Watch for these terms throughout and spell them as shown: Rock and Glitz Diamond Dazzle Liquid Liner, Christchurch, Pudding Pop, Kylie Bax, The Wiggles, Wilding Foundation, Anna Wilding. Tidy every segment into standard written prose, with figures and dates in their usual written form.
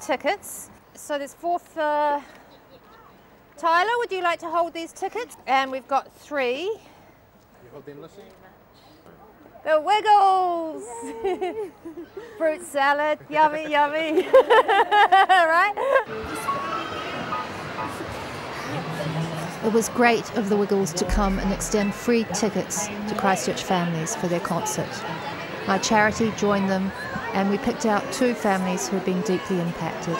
tickets. So there's four for Tyler. Would you like to hold these tickets? And we've got three. You hold them, Lucy. The Wiggles! Fruit salad, yummy, yummy. Right? It was great of the Wiggles to come and extend free tickets to Christchurch families for their concert. My charity joined them, and we picked out two families who had been deeply impacted.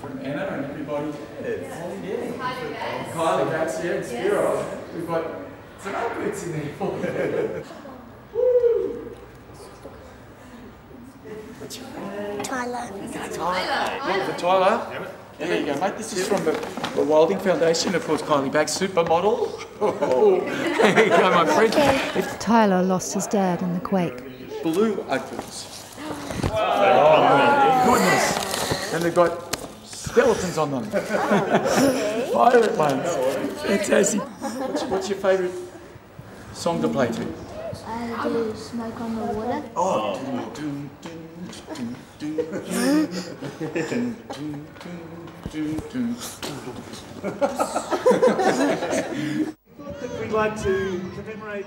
From Anna and everybody. Yes. Oh, yeah. Kylie Bax here and Spiro. Yes. We've got some outfits in there. Woo! Tyler. Tyler. For Tyler. Yeah. There you go, mate. This is from the Wilding Foundation, of course, Kylie Bax, supermodel. Oh. There you go, my friend. If Tyler lost his dad in the quake. Blue onions. Oh, goodness. And they've got skeletons on them. Oh, pirate ones. Fantastic. What's your favourite song to play to? I do Smoke on the Water. Oh. I thought that we'd like to commemorate